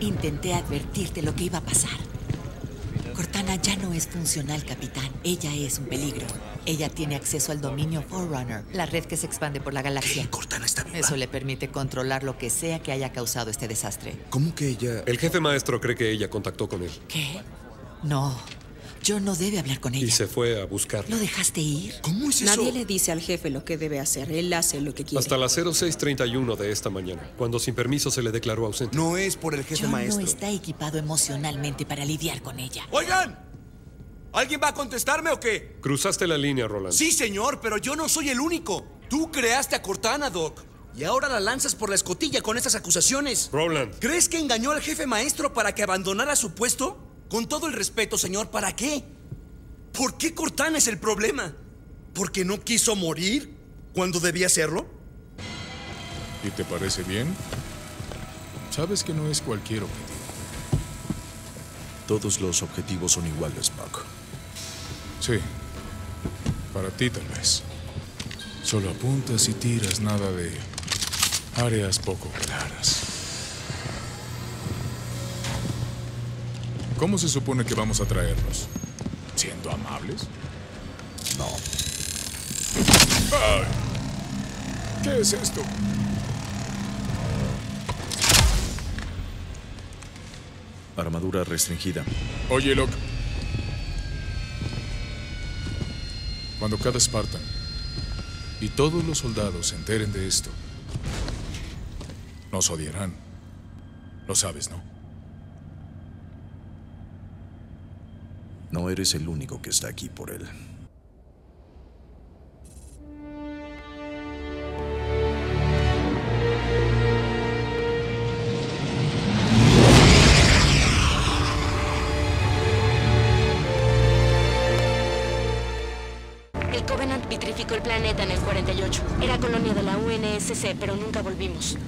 Intenté advertirte lo que iba a pasar. Cortana ya no es funcional, capitán. Ella es un peligro. Ella tiene acceso al dominio Forerunner, la red que se expande por la galaxia. ¿Qué? ¿Cortana está viva? Eso le permite controlar lo que sea que haya causado este desastre. ¿Cómo que ella...? El jefe maestro cree que ella contactó con él. ¿Qué? No... John no debe hablar con ella. Y se fue a buscarla. ¿Lo dejaste ir? ¿Cómo es eso? Nadie le dice al jefe lo que debe hacer. Él hace lo que quiere. Hasta las 06:31 de esta mañana, cuando sin permiso se le declaró ausente. No es por el jefe John maestro. John no está equipado emocionalmente para lidiar con ella. ¡Oigan! ¿Alguien va a contestarme o qué? Cruzaste la línea, Roland. Sí, señor, pero yo no soy el único. Tú creaste a Cortana, Doc. Y ahora la lanzas por la escotilla con esas acusaciones. Roland. ¿Crees que engañó al jefe maestro para que abandonara su puesto? Con todo el respeto, señor, ¿para qué? ¿Por qué Cortana es el problema? ¿Porque no quiso morir cuando debía hacerlo? ¿Y te parece bien? Sabes que no es cualquier objetivo. Todos los objetivos son iguales, Buck. Sí. Para ti, tal vez. Solo apuntas y tiras, nada de áreas poco claras. ¿Cómo se supone que vamos a traernos? ¿Siendo amables? No. ¡Ay! ¿Qué es esto? Armadura restringida. Oye, Locke. Cuando cada Spartan y todos los soldados se enteren de esto, nos odiarán. Lo sabes, ¿no? No eres el único que está aquí por él. El Covenant vitrificó el planeta en el 48. Era colonia de la UNSC, pero nunca volvimos.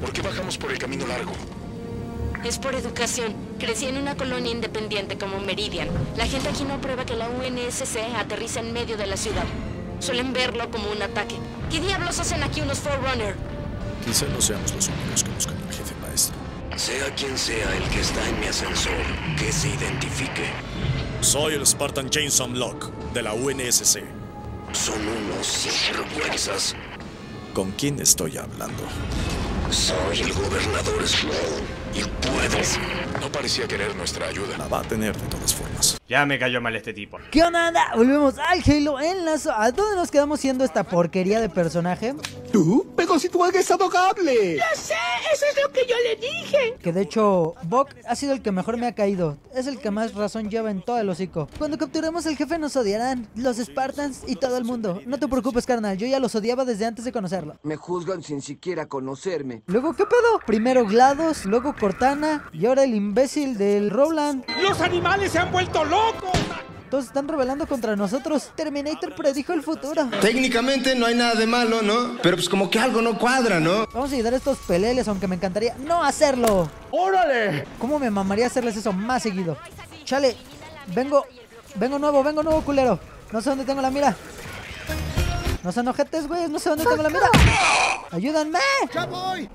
¿Por qué bajamos por el camino largo? Es por educación. Crecí en una colonia independiente como Meridian. La gente aquí no aprueba que la UNSC aterriza en medio de la ciudad. Suelen verlo como un ataque. ¿Qué diablos hacen aquí unos Forerunner? Quizá no seamos los únicos que buscan al jefe maestro. Sea quien sea el que está en mi ascensor, que se identifique. Soy el Spartan Jameson Locke, de la UNSC. Son unos sinvergüenzas. ¿Con quién estoy hablando? Soy el gobernador Slow y puedes. No parecía querer nuestra ayuda. La va a tener de todas formas. Ya me cayó mal este tipo. ¿Qué onda? Volvemos al Halo en la ¿A dónde nos quedamos siendo esta porquería de personaje? ¿Tú? ¡Pero si tú eres adorable! ¡Lo sé! ¡Eso es lo que yo le dije! Que de hecho, Buck ha sido el que mejor me ha caído. Es el que más razón lleva en todo el hocico. Cuando capturemos al jefe nos odiarán. Los Spartans y todo el mundo. No te preocupes, carnal. Yo ya los odiaba desde antes de conocerlo. Me juzgan sin siquiera conocerme. ¿Luego qué pedo? Primero GLaDOS, luego Cortana y ahora el imbécil del Roland. ¡Los animales se han vuelto locos! Todos están rebelando contra nosotros. Terminator predijo el futuro. Técnicamente no hay nada de malo, ¿no? Pero pues como que algo no cuadra, ¿no? Vamos a ayudar a estos peleles, aunque me encantaría no hacerlo. ¡Órale! ¿Cómo me mamaría hacerles eso más seguido? Chale, vengo nuevo, culero. No sé dónde tengo la mira. No sean ojetes, güey, no sé dónde tengo la mira. ¡Ayúdenme! ¡Ya voy!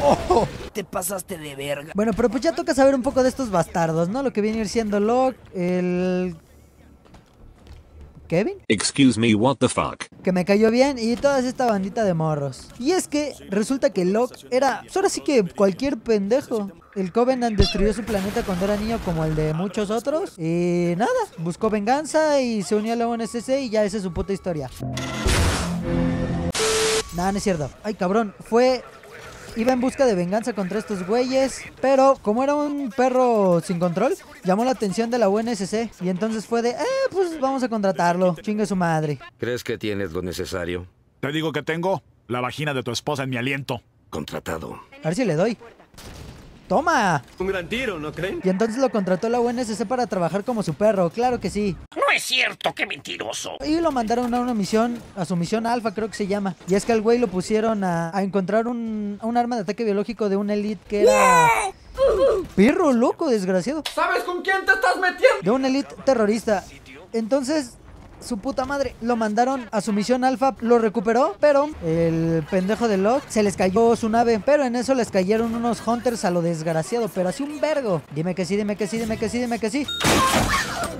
¡Oh! Te pasaste de verga. Bueno, pero pues ya toca saber un poco de estos bastardos, ¿no? Lo que viene a ir siendo Locke, el... Kevin. Excuse me, what the fuck. Que me cayó bien y toda esta bandita de morros. Y es que resulta que Locke era... Ahora sí que cualquier pendejo. El Covenant destruyó su planeta cuando era niño como el de muchos otros. Y nada, buscó venganza y se unió a la UNSC y ya esa es su puta historia. Nada, no es cierto. Ay, cabrón, fue... Iba en busca de venganza contra estos güeyes, pero como era un perro sin control, llamó la atención de la UNSC y entonces fue de, pues vamos a contratarlo, chingue su madre. ¿Crees que tienes lo necesario? Te digo que tengo la vagina de tu esposa en mi aliento. Contratado. A ver si le doy. ¡Toma! Un gran tiro, ¿no creen? Y entonces lo contrató la UNSC para trabajar como su perro, claro que sí. No es cierto, qué mentiroso. Y lo mandaron a una misión, a su misión alfa creo que se llama. Y es que al güey lo pusieron a encontrar un arma de ataque biológico de un elite que era... Perro loco, desgraciado. ¿Sabes con quién te estás metiendo? De un elite terrorista. Entonces... su puta madre. Lo mandaron a su misión alfa, lo recuperó, pero el pendejo de Locke se les cayó su nave, pero en eso les cayeron unos hunters a lo desgraciado, pero así un vergo. Dime que sí, dime que sí, dime que sí, dime que sí.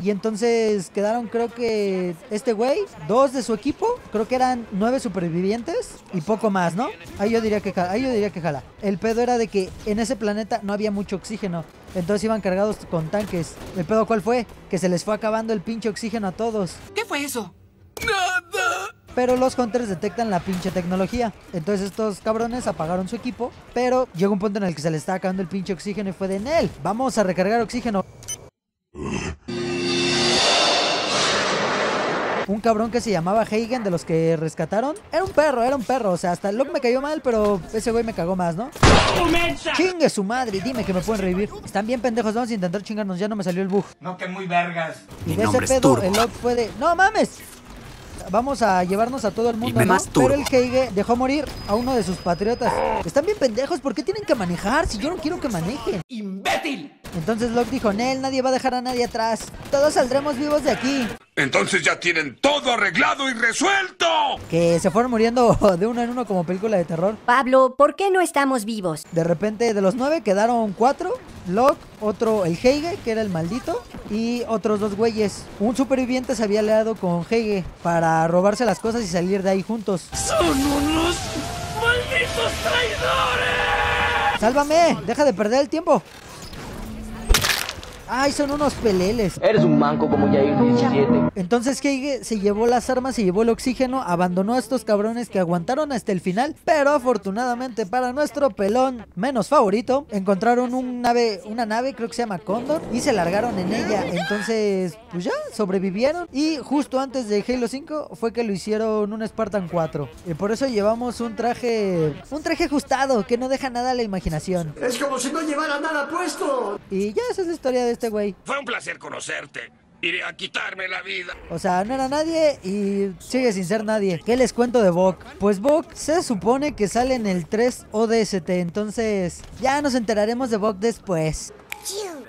Y entonces quedaron, creo que este güey, dos de su equipo, creo que eran 9 supervivientes y poco más, ¿no? Ahí yo diría que jala, ahí yo diría que jala. El pedo era de que en ese planeta no había mucho oxígeno, entonces iban cargados con tanques. ¿El pedo cuál fue? Que se les fue acabando el pinche oxígeno a todos. ¿Qué fue eso? ¡Nada! Pero los hunters detectan la pinche tecnología. Entonces estos cabrones apagaron su equipo, pero llegó un punto en el que se les estaba acabando el pinche oxígeno y fue de Nel, vamos a recargar oxígeno. Un cabrón que se llamaba Heigen, de los que rescataron, era un perro, o sea, hasta Locke me cayó mal, pero ese güey me cagó más, ¿no? ¡Chingue su madre! Dime que me pueden revivir. Están bien pendejos, vamos a intentar chingarnos, ya no me salió el bug. No, que muy vergas. Y de ese pedo, el Locke fue de... ¡No mames! Vamos a llevarnos a todo el mundo, ¿no? Pero el Heigen dejó morir a uno de sus patriotas. Están bien pendejos, ¿por qué tienen que manejar? Si yo no quiero que manejen. ¡Imbécil! Entonces Locke dijo, Nel, nadie va a dejar a nadie atrás. Todos saldremos vivos de aquí. Entonces ya tienen todo arreglado y resuelto. Que se fueron muriendo de uno en uno como película de terror. Pablo, ¿por qué no estamos vivos? De repente de los 9 quedaron 4. Locke, otro, el Heigen, que era el maldito, y otros 2 güeyes. Un superviviente se había aliado con Heigen para robarse las cosas y salir de ahí juntos. ¡Son unos malditos traidores! ¡Sálvame! ¡Deja de perder el tiempo! ¡Ay, son unos peleles! Eres un manco como ya ir 17. Entonces Heigen se llevó las armas, se llevó el oxígeno, abandonó a estos cabrones que aguantaron hasta el final, pero afortunadamente para nuestro pelón menos favorito, encontraron una nave, creo que se llama Condor, y se largaron en ella. Entonces, pues ya, sobrevivieron. Y justo antes de Halo 5 fue que lo hicieron un Spartan 4. Y por eso llevamos un traje ajustado, que no deja nada a la imaginación. Es como si no llevara nada puesto. Y ya, esa es la historia de este güey. Fue un placer conocerte. Iré a quitarme la vida. O sea, no era nadie y sigue sin ser nadie. ¿Qué les cuento de Buck? Pues Buck se supone que sale en el 3 ODST, entonces ya nos enteraremos de Buck después.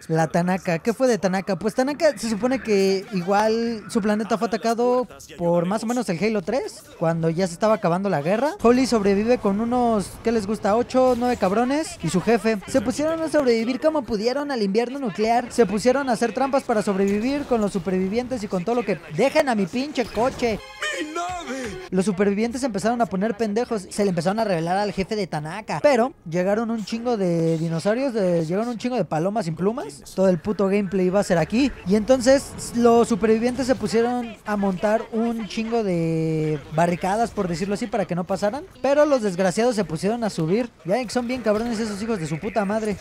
La Tanaka, ¿qué fue de Tanaka? Pues Tanaka se supone que igual su planeta fue atacado por más o menos el Halo 3, cuando ya se estaba acabando la guerra. Holly sobrevive con unos, ¿qué les gusta? 8, 9 cabrones y su jefe. Se pusieron a sobrevivir como pudieron al invierno nuclear. Se pusieron a hacer trampas para sobrevivir con los supervivientes y con todo lo que... ¡Dejen a mi pinche coche! ¡Mi nave! Los supervivientes empezaron a poner pendejos. Se le empezaron a revelar al jefe de Tanaka. Pero llegaron un chingo de dinosaurios, llegaron un chingo de palomas sin plumas. Todo el puto gameplay iba a ser aquí. Y entonces los supervivientes se pusieron a montar un chingo de barricadas, por decirlo así, para que no pasaran. Pero los desgraciados se pusieron a subir. Ya que son bien cabrones esos hijos de su puta madre.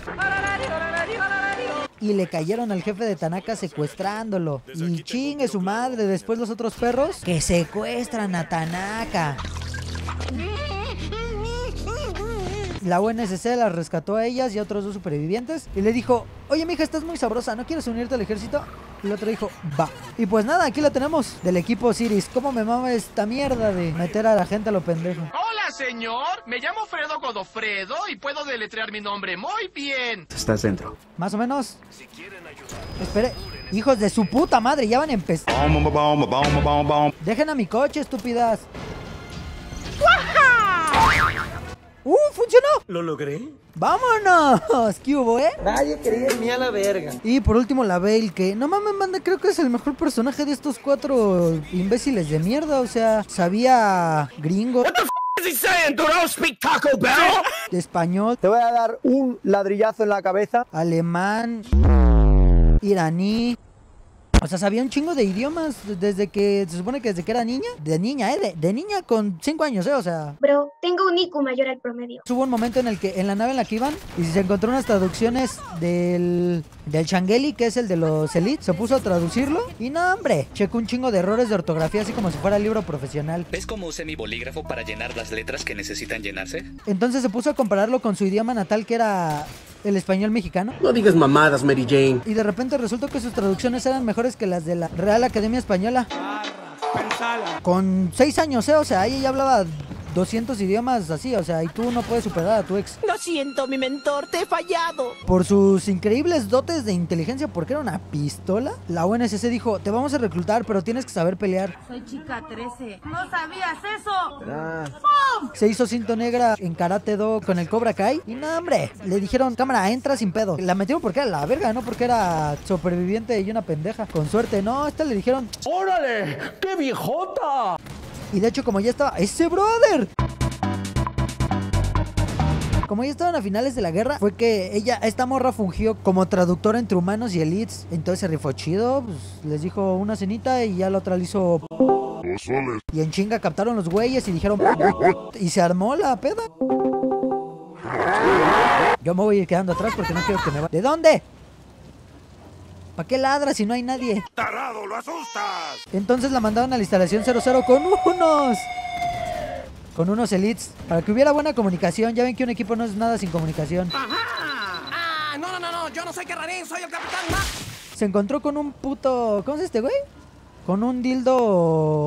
Y le cayeron al jefe de Tanaka secuestrándolo. Y chingue su madre. Después los otros perros que secuestran a Tanaka. La UNSC las rescató a ellas y a otros 2 supervivientes y le dijo, oye mija, estás muy sabrosa, ¿no quieres unirte al ejército? Y el otro dijo, va. Y pues nada, aquí lo tenemos, del equipo Osiris. ¿Cómo me mama esta mierda de meter a la gente a lo pendejo? Hola señor, me llamo Fredo Godofredo y puedo deletrear mi nombre muy bien. Estás dentro. Más o menos. Si quieren ayudar. Espere, hijos de su puta madre, ya van a empezar. Dejen a mi coche, estúpidas. ¡Funcionó! ¿Lo logré? ¡Vámonos! ¿Qué hubo, eh? Nadie quería irme a la verga. Y por último la Bale, que no mames, manda, creo que es el mejor personaje de estos 4 imbéciles de mierda. O sea, sabía gringo. ¿Qué the f is he saying? ¿Do I speak Taco Bell? De español. Te voy a dar un ladrillazo en la cabeza. Alemán. Iraní. O sea, sabía un chingo de idiomas desde que... Se supone que desde que era niña. De niña, ¿eh? De niña con 5 años, ¿eh? O sea... Bro, tengo un IQ mayor al promedio. Hubo un momento en el que... En la nave en la que iban... Y se encontró unas traducciones del Sangheili, que es el de los Elite. Se puso a traducirlo. Y no, hombre. Checó un chingo de errores de ortografía, así como si fuera libro profesional. ¿Ves cómo usé mi bolígrafo para llenar las letras que necesitan llenarse? Entonces se puso a compararlo con su idioma natal, que era... el español mexicano. No digas mamadas, Mary Jane. Y de repente resultó que sus traducciones eran mejores que las de la Real Academia Española. Con 6 años, ¿eh? O sea, ella ya hablaba 200 idiomas así, o sea, y tú no puedes superar a tu ex. Lo siento, mi mentor, te he fallado. Por sus increíbles dotes de inteligencia, porque era una pistola, la UNSC dijo, te vamos a reclutar, pero tienes que saber pelear. Soy chica 13. ¡No sabías eso! Ah. ¡Oh! Se hizo cinto negra en Karate Do con el Cobra Kai. Y nada, hombre, le dijeron, cámara, entra sin pedo. La metieron porque era la verga, no porque era sobreviviente y una pendeja. Con suerte, no, a esta le dijeron, ¡órale! ¡Qué viejota! Y de hecho, como ya estaba ese brother, como ya estaban a finales de la guerra, fue que ella, esta morra, fungió como traductora entre humanos y elites. Entonces se rifó chido, pues, les dijo una cenita y ya la otra le hizo... Y en chinga captaron los güeyes y dijeron... Y se armó la peda. Yo me voy a ir quedando atrás porque no quiero que me vaya. ¿De dónde? ¿Para qué ladra si no hay nadie? ¡Tarado, lo asustas! Entonces la mandaron a la instalación 00 con unos elites. Para que hubiera buena comunicación. Ya ven que un equipo no es nada sin comunicación. ¡Ajá! ¡Ah! No, no, no, no. Yo no soy Kerrarín, soy el capitán Mac. Se encontró con un puto... ¿Cómo es este güey? Con un dildo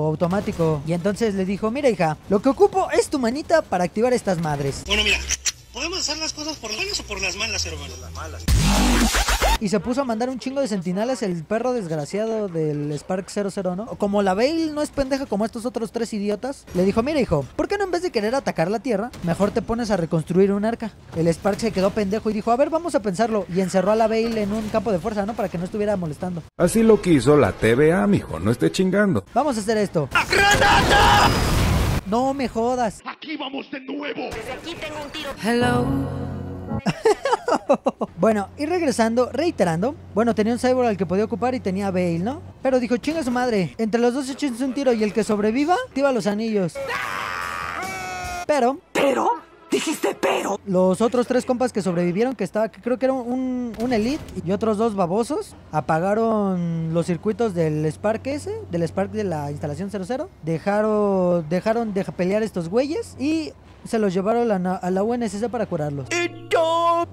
automático. Y entonces le dijo, mira hija, lo que ocupo es tu manita para activar estas madres. Bueno, mira, podemos hacer las cosas por las buenas o por las malas, hermano. Las malas. Y se puso a mandar un chingo de centinelas el perro desgraciado del Spark 00, ¿no? Como la Bale no es pendeja como estos otros tres idiotas, le dijo, mira hijo, ¿por qué no en vez de querer atacar la tierra, mejor te pones a reconstruir un arca? El Spark se quedó pendejo y dijo, a ver, vamos a pensarlo. Y encerró a la Bale en un campo de fuerza, ¿no? Para que no estuviera molestando. Así lo quiso la TVA, mijo, no esté chingando. Vamos a hacer esto. ¡Granada! No me jodas. Aquí vamos de nuevo. Desde aquí tengo un tiro. Hello. Bueno, y regresando, reiterando, bueno, tenía un cyborg al que podía ocupar y tenía a Bale, ¿no? Pero dijo, chinga su madre, entre los dos echense un tiro y el que sobreviva, activa los anillos. Pero, dijiste pero. Los otros tres compas que sobrevivieron, que estaba, creo que era un elite y otros dos babosos, apagaron los circuitos del Spark ese, del Spark de la instalación 00, dejaron de pelear estos güeyes y... se los llevaron a la UNSC para curarlos.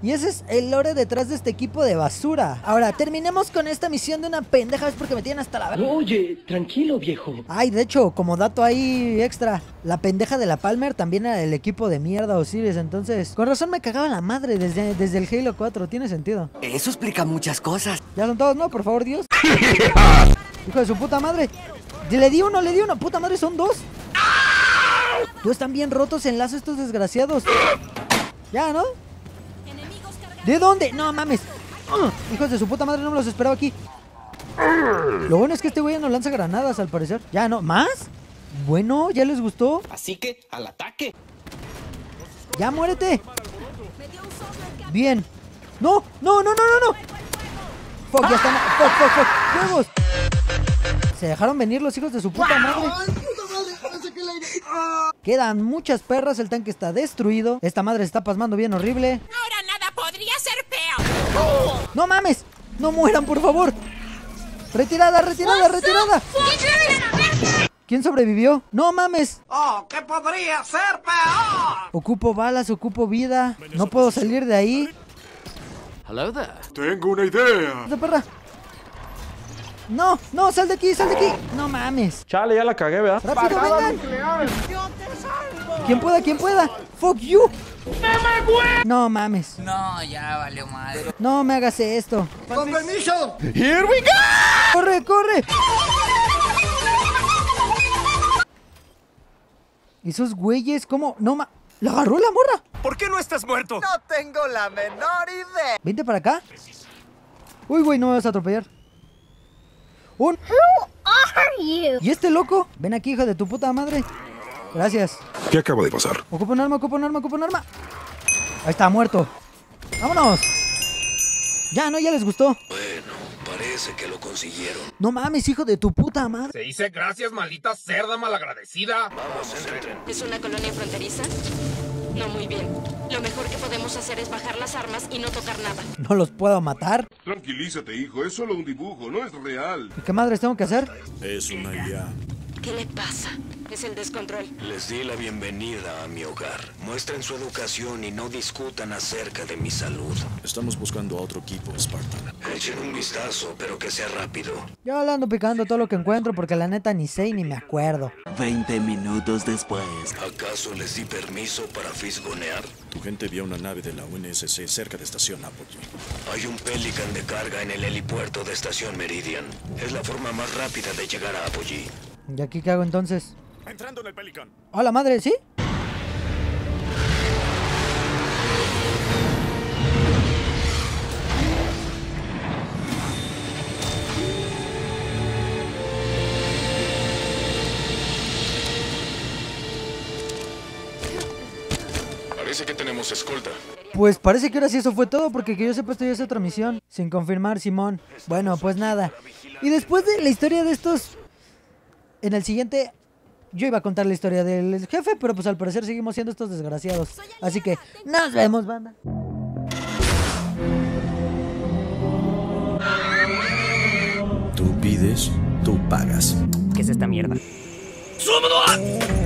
Y ese es el lore detrás de este equipo de basura. Ahora, terminemos con esta misión de una pendeja. Es porque me tienen hasta la... Oye, tranquilo, viejo. Ay, de hecho, como dato ahí extra, la pendeja de la Palmer también era el equipo de mierda Osiris. Entonces, con razón me cagaba la madre desde el Halo 4, tiene sentido. Eso explica muchas cosas. Ya son todos, ¿no? Por favor, Dios. Hijo de su puta madre. Le di uno, puta madre, son dos. Tú están bien rotos en lazo estos desgraciados. Ya, ¿no? ¿De dónde? No mames. Hijos de su puta madre, no me los esperaba aquí. Lo bueno es que este güey no lanza granadas al parecer. Ya, ¿no? ¿Más? Bueno, ya les gustó. Así que, al ataque. Ya, muérete. Bien. No. Fuck, ya están. Fuck. ¡Huevos! Se dejaron venir los hijos de su puta madre. Quedan muchas perras, el tanque está destruido. Esta madre está pasmando bien horrible. Ahora nada podría ser peor. ¡No mames! ¡No mueran, por favor! ¡Retirada! ¿Quién sobrevivió? ¡No mames! ¡Oh, qué podría ser peor! Ocupo balas, ocupo vida. No puedo salir de ahí. Hello there. Tengo una idea. ¡Esta perra! No, sal de aquí. No mames. Chale, ya la cagué, ¿verdad? Rápido, vengan. Yo te salvo. ¿Quién pueda? Fuck you. No mames. No, ya valió madre. No me hagas esto. Con permiso. Here we go. Corre. Esos güeyes, ¿cómo? No ma... ¿La agarró la morra? ¿Por qué no estás muerto? No tengo la menor idea. Vente para acá. Uy, güey, no me vas a atropellar. Who are you? ¿Y este loco? Ven aquí, hijo de tu puta madre. Gracias. ¿Qué acaba de pasar? Ocupa un arma. Ahí está, muerto. ¡Vámonos! Ya, ¿no? Ya les gustó. Bueno, parece que lo consiguieron. No mames, hijo de tu puta madre. Se dice gracias, maldita cerda malagradecida. Vamos, entren. ¿Es una colonia fronteriza? No, muy bien. Lo mejor que podemos hacer es bajar las armas y no tocar nada. ¿No los puedo matar? Tranquilízate, hijo. Es solo un dibujo. No es real. ¿Y qué madres tengo que hacer? Es una guía. ¿Qué le pasa? es el descontrol. Les di la bienvenida a mi hogar. Muestren su educación y no discutan acerca de mi salud. Estamos buscando a otro equipo, Spartan. Echen un vistazo, pero que sea rápido. Yo le ando picando todo lo que encuentro porque la neta ni sé y ni me acuerdo. 20 minutos después. ¿Acaso les di permiso para fisgonear? Tu gente vio una nave de la UNSC cerca de estación Apolo. Hay un Pelican de carga en el helipuerto de estación Meridian. Es la forma más rápida de llegar a Apogee. ¿Y aquí qué hago entonces? Entrando en el Pelican. ¡Hola madre! ¿Sí? Parece que tenemos escolta. Pues parece que ahora sí eso fue todo, porque que yo sepa estoy en otra misión. Sin confirmar, Simón. Bueno, pues nada. Y después de la historia de estos... En el siguiente... Yo iba a contar la historia del jefe, pero pues al parecer seguimos siendo estos desgraciados. Así que nos vemos, banda. Tú pides, tú pagas. ¿Qué es esta mierda? ¡Súbelo!